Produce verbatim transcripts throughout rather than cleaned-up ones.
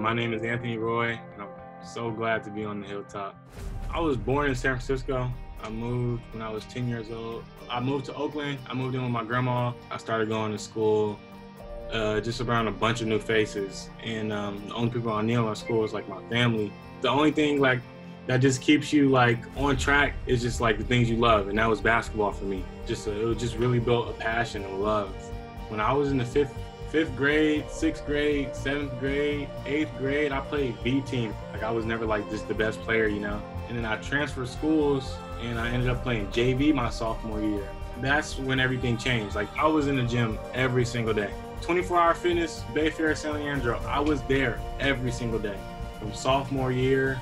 my name is Anthony Roy, and I'm so glad to be on the Hilltop. I was born in San Francisco. I moved when I was ten years old. I moved to Oakland. I moved in with my grandma. I started going to school uh, just around a bunch of new faces. And um, the only people I knew in my school was like my family. The only thing like that just keeps you like on track is just like the things you love. And that was basketball for me. Just a, it was just really built a passion and love. When I was in the fifth, fifth grade, sixth grade, seventh grade, eighth grade, I played B team. Like I was never like just the best player, you know? And then I transferred schools and I ended up playing J V my sophomore year. That's when everything changed. Like I was in the gym every single day. twenty-four hour fitness, Bayfair, San Leandro, I was there every single day. From sophomore year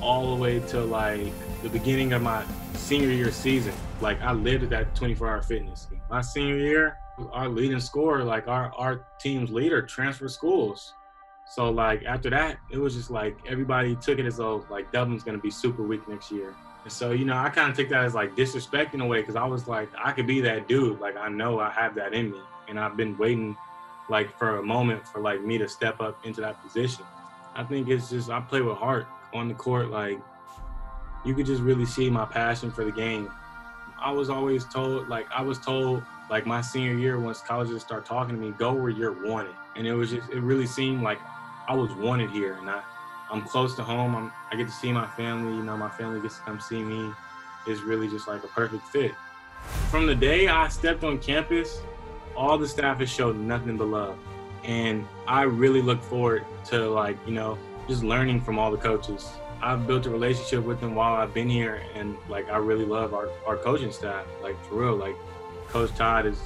all the way to like the beginning of my senior year season. Like I lived at that twenty-four hour fitness. My senior year, our leading scorer, like our, our team's leader transferred schools. So like after that, it was just like everybody took it as though like Dublin's gonna be super weak next year. And so, you know, I kind of take that as like disrespect in a way, because I was like, I could be that dude. Like, I know I have that in me. And I've been waiting like for a moment for like me to step up into that position. I think it's just, I play with heart on the court. Like you could just really see my passion for the game. I was always told, like I was told like my senior year, once colleges start talking to me, go where you're wanted. And it was just, it really seemed like I was wanted here, and I, I'm close to home. I'm, I get to see my family, you know, my family gets to come see me. It's really just like a perfect fit. From the day I stepped on campus, all the staff has showed nothing but love. And I really look forward to like, you know, just learning from all the coaches. I've built a relationship with them while I've been here, and like, I really love our, our coaching staff, like for real. Like Coach Todd is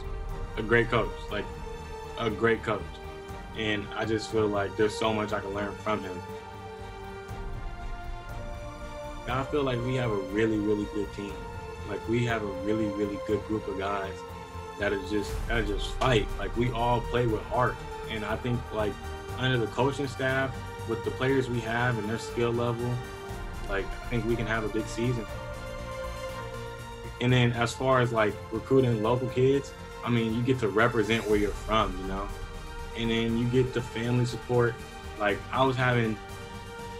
a great coach, like a great coach. And I just feel like there's so much I can learn from him. I feel like we have a really, really good team. Like we have a really, really good group of guys that are just, that just fight. Like we all play with heart. And I think like under the coaching staff, with the players we have and their skill level, like I think we can have a big season. And then as far as like recruiting local kids, I mean, you get to represent where you're from, you know? And then you get the family support. Like I was having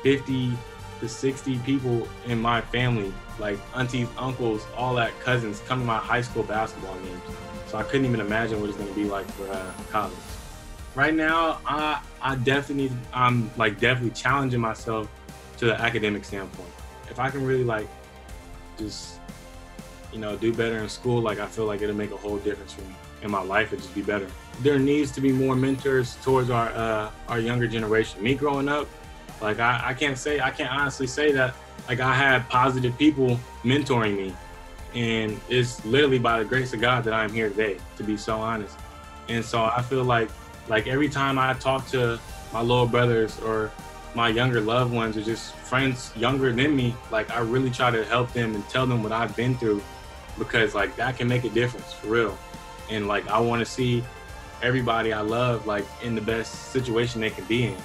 fifty to sixty people in my family, like aunties, uncles, all that, cousins, come to my high school basketball games. So I couldn't even imagine what it's gonna be like for uh, college. Right now, I, I definitely, I'm like definitely challenging myself to the academic standpoint. If I can really like, just, you know, do better in school, like I feel like it'll make a whole difference for me. In my life, it'd just be better. There needs to be more mentors towards our, uh, our younger generation. Me growing up, Like I, I can't say, I can't honestly say that like I had positive people mentoring me, and it's literally by the grace of God that I'm here today, to be so honest. And so I feel like, like every time I talk to my little brothers or my younger loved ones or just friends younger than me, like I really try to help them and tell them what I've been through, because like that can make a difference for real. And like, I want to see everybody I love like in the best situation they can be in.